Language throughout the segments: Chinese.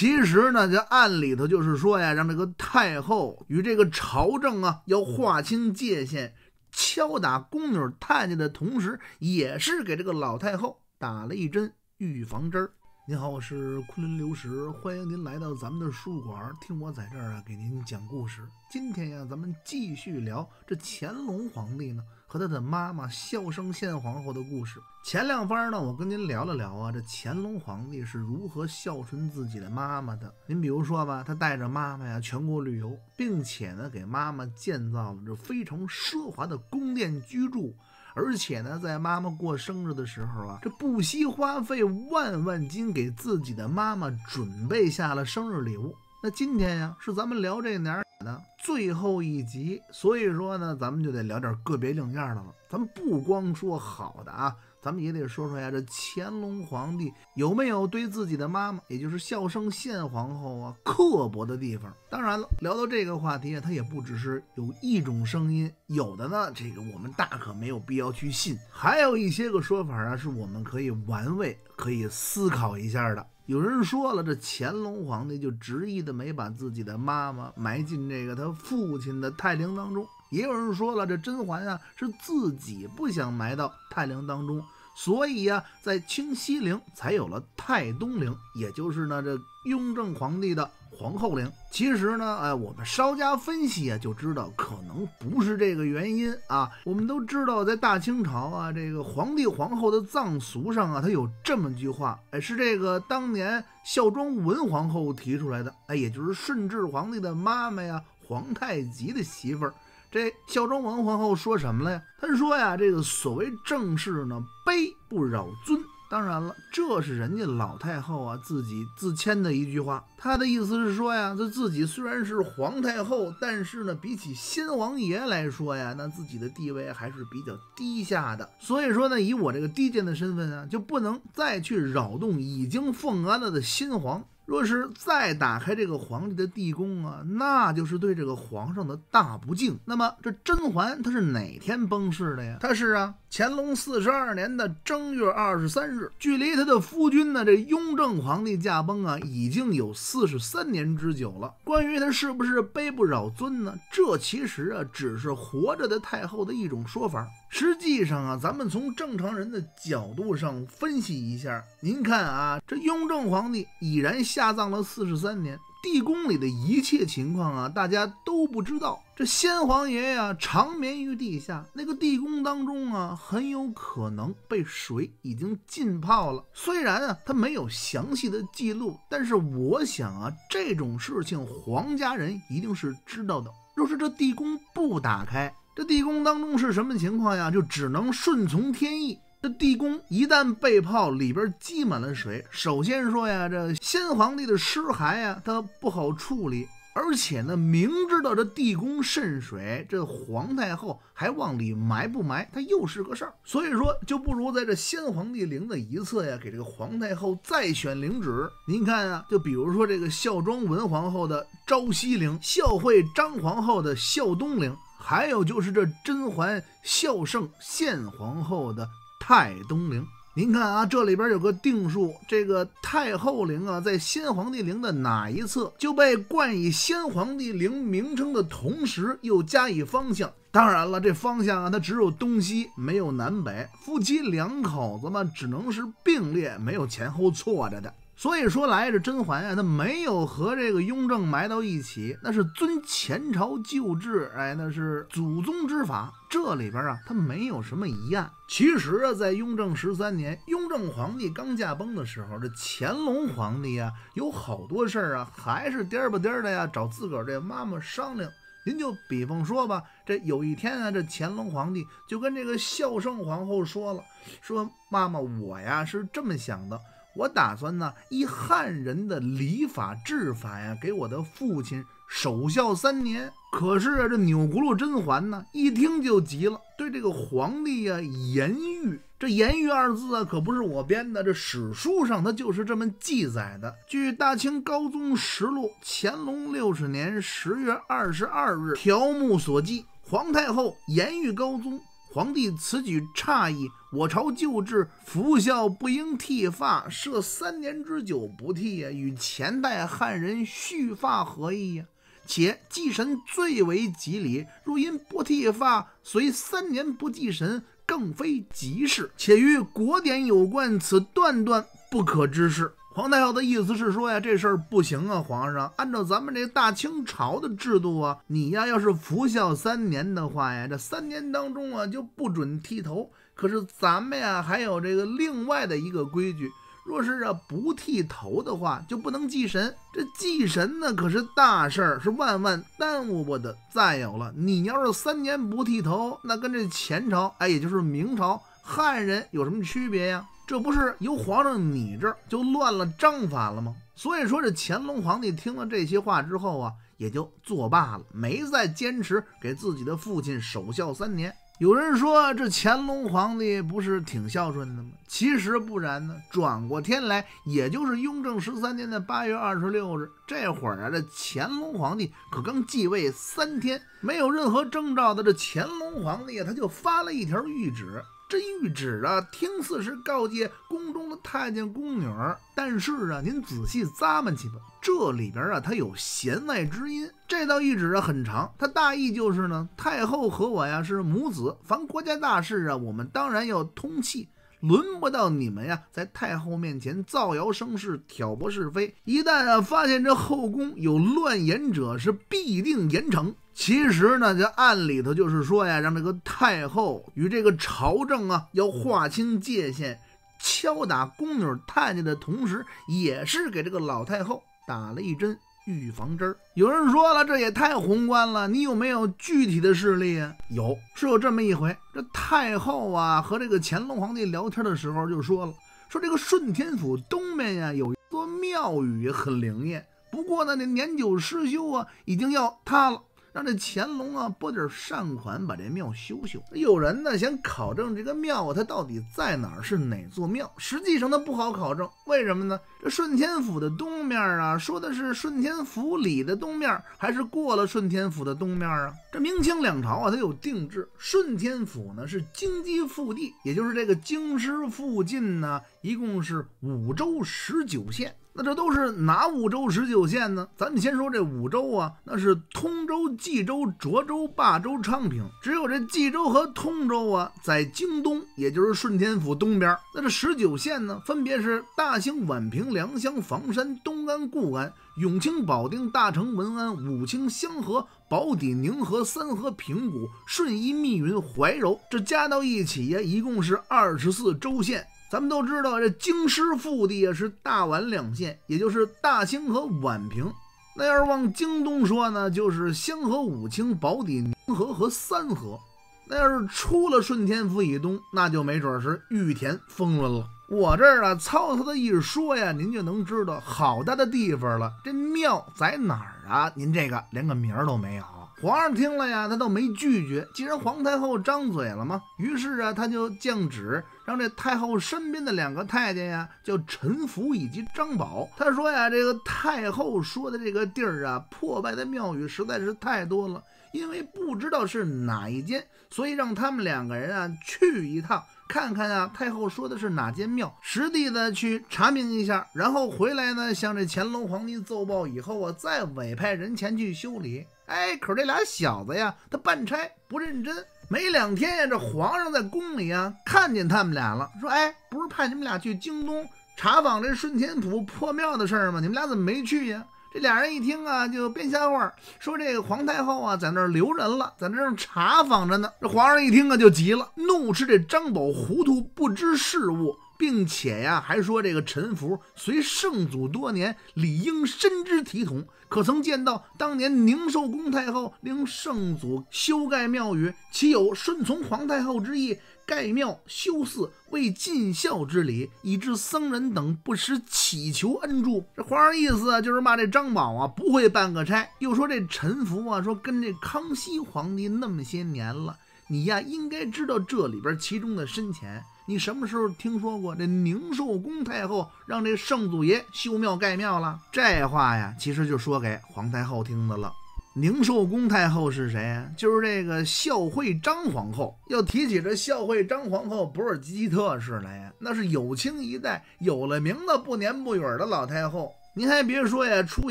其实呢，这按理头就是说呀，让这个太后与这个朝政啊要划清界限，敲打宫女太监的同时，也是给这个老太后打了一针预防针。您好，我是昆仑流石，欢迎您来到咱们的书馆，听我在这儿啊给您讲故事。今天呀，咱们继续聊这乾隆皇帝呢和他的妈妈孝圣宪皇后的故事。前两番呢，我跟您聊了聊啊，这乾隆皇帝是如何孝顺自己的妈妈的。您比如说吧，他带着妈妈呀全国旅游，并且呢给妈妈建造了这非常奢华的宫殿居住。而且呢，在妈妈过生日的时候啊，这不惜花费万万金给自己的妈妈准备下了生日礼物。那今天呀，是咱们聊这哪儿的最后一集，所以说呢，咱们就得聊点个别另样的了。咱们不光说好的啊，咱们也得说说呀，这乾隆皇帝有没有对自己的妈妈，也就是孝圣宪皇后啊刻薄的地方？当然了，聊到这个话题啊，它也不只是有一种声音，有的呢，这个我们大可没有必要去信，还有一些个说法啊，是我们可以玩味、可以思考一下的。有人说了，这乾隆皇帝就执意的没把自己的妈妈埋进这个他父亲的泰陵当中。也有人说了，这甄嬛啊是自己不想埋到泰陵当中，所以啊在清西陵才有了太东陵，也就是呢这雍正皇帝的皇后陵。其实呢，我们稍加分析啊，就知道可能不是这个原因啊。我们都知道，在大清朝啊，这个皇帝皇后的葬俗上啊，他有这么句话，是这个当年孝庄文皇后提出来的，也就是顺治皇帝的妈妈呀，皇太极的媳妇儿。这孝庄文皇后说什么了呀？她说呀，这个所谓正事呢，卑不扰尊。当然了，这是人家老太后啊自己自谦的一句话。她的意思是说呀，这自己虽然是皇太后，但是呢，比起先王爷来说呀，那自己的地位还是比较低下的。所以说呢，以我这个低贱的身份啊，就不能再去扰动已经奉安了的新皇。若是再打开这个皇帝的地宫啊，那就是对这个皇上的大不敬。那么这甄嬛她是哪天崩逝的呀？她是啊，乾隆42年的正月23日，距离她的夫君呢这雍正皇帝驾崩啊，已经有43年之久了。关于她是不是卑不扰尊呢？这其实啊，只是活着的太后的一种说法。实际上啊，咱们从正常人的角度上分析一下，您看啊，这雍正皇帝已然下葬了43年，地宫里的一切情况啊，大家都不知道。这先皇爷呀，长眠于地下，那个地宫当中啊，很有可能被水已经浸泡了。虽然啊，他没有详细的记录，但是我想啊，这种事情皇家人一定是知道的。若是这地宫不打开，这地宫当中是什么情况呀？就只能顺从天意。这地宫一旦被泡，里边积满了水，首先说呀，这先皇帝的尸骸呀，它不好处理。而且呢，明知道这地宫渗水，这皇太后还往里埋不埋，它又是个事儿。所以说，就不如在这先皇帝陵的一侧呀，给这个皇太后再选陵址。您看啊，就比如说这个孝庄文皇后的昭西陵，孝惠章皇后的孝东陵，还有就是这甄嬛孝圣宪皇后的太东陵。您看啊，这里边有个定数，这个太后陵啊，在先皇帝陵的哪一侧，就被冠以先皇帝陵名称的同时，又加以方向。当然了，这方向啊，它只有东西，没有南北。夫妻两口子嘛，只能是并列，没有前后错着的。所以说来，这甄嬛啊，她没有和这个雍正埋到一起，那是遵前朝旧制，那是祖宗之法。这里边啊，它没有什么疑案。其实啊，在雍正13年，雍正皇帝刚驾崩的时候，这乾隆皇帝啊，有好多事儿啊，还是颠吧颠的呀，找自个儿这妈妈商量。您就比方说吧，这有一天啊，这乾隆皇帝就跟这个孝圣皇后说了，说妈妈，我呀是这么想的。我打算呢，依汉人的礼法制法呀，给我的父亲守孝3年。可是啊，这钮钴禄甄嬛呢，一听就急了，对这个皇帝呀言狱。这言狱二字啊，可不是我编的，这史书上它就是这么记载的。据《大清高宗实录》乾隆60年10月22日条目所记，皇太后言狱高宗，皇帝此举诧异，我朝旧制，服孝不应剃发，设3年之久不剃呀，与前代汉人蓄发何异呀？且祭神最为吉礼，若因不剃发，随3年不祭神，更非吉事，且与国典有关，此断断不可之事。皇太后的意思是说呀，这事儿不行啊，皇上，按照咱们这大清朝的制度啊，你呀要是服孝3年的话呀，这3年当中啊就不准剃头。可是咱们呀还有这个另外的一个规矩，若是啊不剃头的话，就不能祭神。这祭神呢可是大事儿，是万万耽误不得。再有了，你要是3年不剃头，那跟这前朝，哎，也就是明朝汉人有什么区别呀？这不是由皇上你这儿就乱了章法了吗？所以说这乾隆皇帝听了这些话之后啊，也就作罢了，没再坚持给自己的父亲守孝3年。有人说这乾隆皇帝不是挺孝顺的吗？其实不然呢。转过天来，也就是雍正13年的8月26日，这会儿啊，这乾隆皇帝可刚继位3天，没有任何征兆的这乾隆皇帝啊，他就发了一条谕旨。这谕旨啊，听似是告诫宫中的太监宫女儿，但是啊，您仔细咂摸去吧，这里边啊，它有弦外之音。这道谕旨啊很长，它大意就是呢，太后和我呀是母子，凡国家大事啊，我们当然要通气，轮不到你们呀在太后面前造谣生事，挑拨是非。一旦啊发现这后宫有乱言者，是必定严惩。其实呢，这按理头就是说呀，让这个太后与这个朝政啊要划清界限，敲打宫女太监的同时，也是给这个老太后打了一针预防针。有人说了，这也太宏观了，你有没有具体的事例啊？有，是有这么一回，这太后啊和这个乾隆皇帝聊天的时候就说了，说这个顺天府东面呀有一座庙宇很灵验，不过呢那年久失修啊，已经要塌了。让这乾隆啊拨点善款把这庙修修。有人呢想考证这个庙啊它到底在哪儿，是哪座庙，实际上它不好考证。为什么呢？这顺天府的东面啊，说的是顺天府里的东面，还是过了顺天府的东面啊？这明清两朝啊它有定制，顺天府呢是京畿腹地，也就是这个京师附近呢，一共是5州19县。那这都是哪5州19县呢？咱们先说这5州啊，那是通州、冀州、涿州、霸州、昌平。只有这冀州和通州啊，在京东，也就是顺天府东边。那这19县呢，分别是大兴、宛平、良乡、房山、东安、固安、永清、保定、大成、文安、武清、香河、宝坻、宁河、三河、平谷、顺义、密云、怀柔。这加到一起啊，一共是24州县。咱们都知道，这京师腹地啊是大宛2县，也就是大兴和宛平。那要是往京东说呢，就是香河、武清、宝坻、宁河和三河。那要是出了顺天府以东，那就没准是玉田、丰润了。我这儿啊，糙糙的一说呀，您就能知道好大的地方了。这庙在哪儿啊？您这个连个名儿都没有。皇上听了呀，他倒没拒绝，既然皇太后张嘴了嘛，于是啊，他就降旨，让这太后身边的2个太监呀，叫陈福以及张宝。他说呀，这个太后说的这个地儿啊，破败的庙宇实在是太多了，因为不知道是哪一间，所以让他们2个人啊去一趟，看看啊太后说的是哪间庙，实地的去查明一下，然后回来呢，向这乾隆皇帝奏报以后啊，再委派人前去修理。哎，可是这俩小子呀，他办差不认真，没2天呀，这皇上在宫里啊看见他们俩了，说：“哎，不是派你们俩去京东查访这顺天府破庙的事儿吗？你们俩怎么没去呀？”这俩人一听啊，就编瞎话，说这个皇太后啊在那儿留人了，在那儿查访着呢。这皇上一听啊就急了，怒斥这张宝糊涂不知事务，并且呀还说这个臣服随圣祖多年，理应深知体统，可曾见到当年宁寿宫太后令圣祖修盖庙宇，岂有顺从皇太后之意，盖庙修寺，为尽孝之礼，以致僧人等不时祈求恩助。这皇上意思啊，就是骂这张宝啊不会办个差，又说这臣服啊，说跟这康熙皇帝那么些年了，你呀应该知道这里边其中的深浅。你什么时候听说过这宁寿宫太后让这圣祖爷修庙盖庙了？这话呀，其实就说给皇太后听的了。宁寿宫太后是谁？就是这个孝惠章皇后。要提起这孝惠章皇后，不是吉特氏来呀，那是有清一代有了名的不年不远的老太后。您还别说呀，出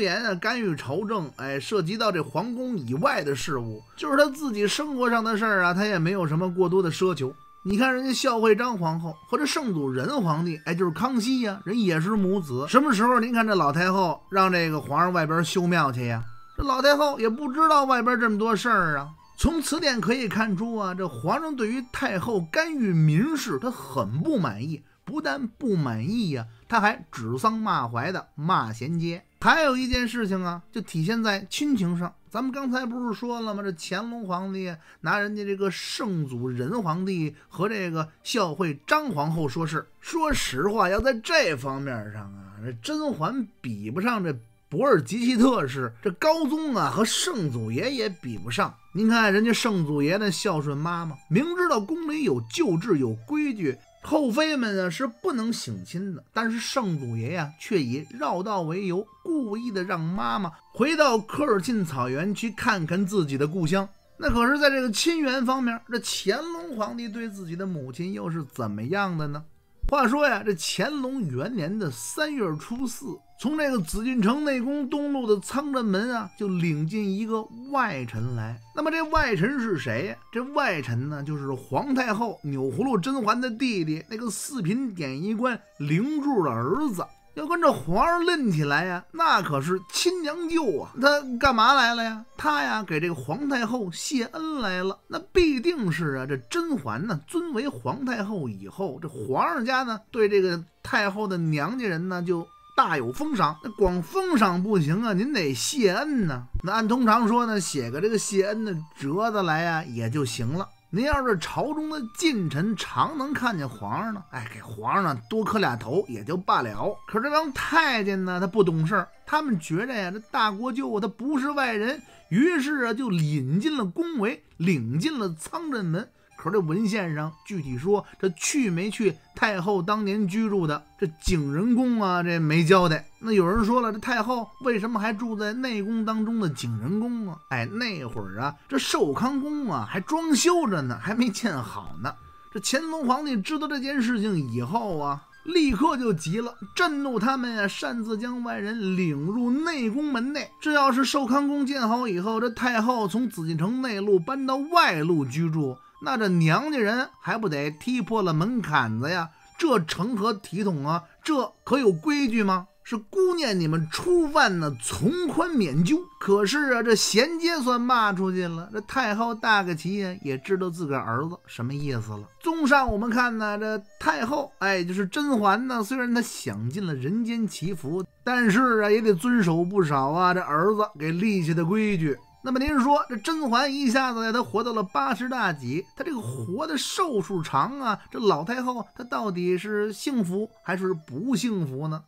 言啊干预朝政，涉及到这皇宫以外的事务，就是她自己生活上的事儿啊，她也没有什么过多的奢求。你看人家孝惠章皇后和这圣祖仁皇帝，就是康熙呀，人也是母子。什么时候您看这老太后让这个皇上外边修庙去呀？这老太后也不知道外边这么多事儿啊。从此点可以看出啊，这皇上对于太后干预民事，他很不满意。不但不满意呀，他还指桑骂槐的骂衔接。还有一件事情啊，就体现在亲情上。咱们刚才不是说了吗？这乾隆皇帝拿人家这个圣祖仁皇帝和这个孝惠章皇后说事。说实话，要在这方面上啊，这甄嬛比不上这博尔济吉特氏，这高宗啊和圣祖爷也比不上。您看人家圣祖爷的孝顺妈妈，明知道宫里有旧制有规矩，后妃们呢是不能省亲的，但是圣祖爷呀却以绕道为由，故意的让妈妈回到科尔沁草原去看看自己的故乡。那可是在这个亲缘方面，这乾隆皇帝对自己的母亲又是怎么样的呢？话说呀，这乾隆元年的3月初4，从这个紫禁城内宫东路的仓臣门啊，就领进一个外臣来。那么这外臣是谁呀？这外臣呢，就是皇太后钮祜禄甄嬛的弟弟，那个四品典仪官凌柱的儿子。要跟这皇上论起来呀，那可是亲娘舅啊。他干嘛来了呀？他呀给这个皇太后谢恩来了。那必定是啊，这甄嬛呢尊为皇太后以后，这皇上家呢对这个太后的娘家人呢就大有封赏。那光封赏不行啊，您得谢恩呢。那按通常说呢，写个这个谢恩的折子来呀也就行了。您要是朝中的近臣常能看见皇上呢，给皇上呢多磕俩头也就罢了。可是这帮太监呢，他不懂事儿，他们觉着呀，这大国舅他不是外人，于是啊就引进了宫闱，领进了仓臣门。可是这文献上具体说，这去没去太后当年居住的这景仁宫啊，这没交代。那有人说了，这太后为什么还住在内宫当中的景仁宫啊？那会儿啊，这寿康宫啊还装修着呢，还没建好呢。这乾隆皇帝知道这件事情以后啊，立刻就急了，震怒他们啊擅自将外人领入内宫门内。这要是寿康宫建好以后，这太后从紫禁城内路搬到外路居住，那这娘家人还不得踢破了门槛子呀？这成何体统啊？这可有规矩吗？是姑念你们初犯呢，从宽免咎。可是啊，这衔接算骂出去了，这太后大个旗也知道自个儿子什么意思了。综上我们看呢，这太后就是甄嬛呢，虽然她享尽了人间祈福，但是啊也得遵守不少啊这儿子给立下的规矩。那么您说这甄嬛一下子她活到了80大几，她这个活的寿数长啊，这老太后她到底是幸福还是不幸福呢？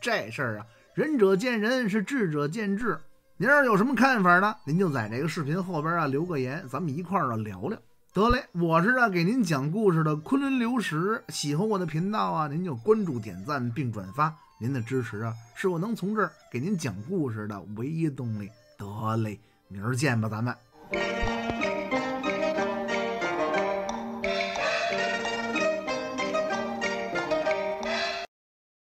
这事儿啊，仁者见仁，是智者见智。您要是有什么看法呢，您就在这个视频后边啊留个言，咱们一块儿聊聊。得嘞，我是给您讲故事的昆仑流石，喜欢我的频道啊，您就关注点赞并转发，您的支持啊是我能从这儿给您讲故事的唯一动力。得嘞，明儿见吧，咱们。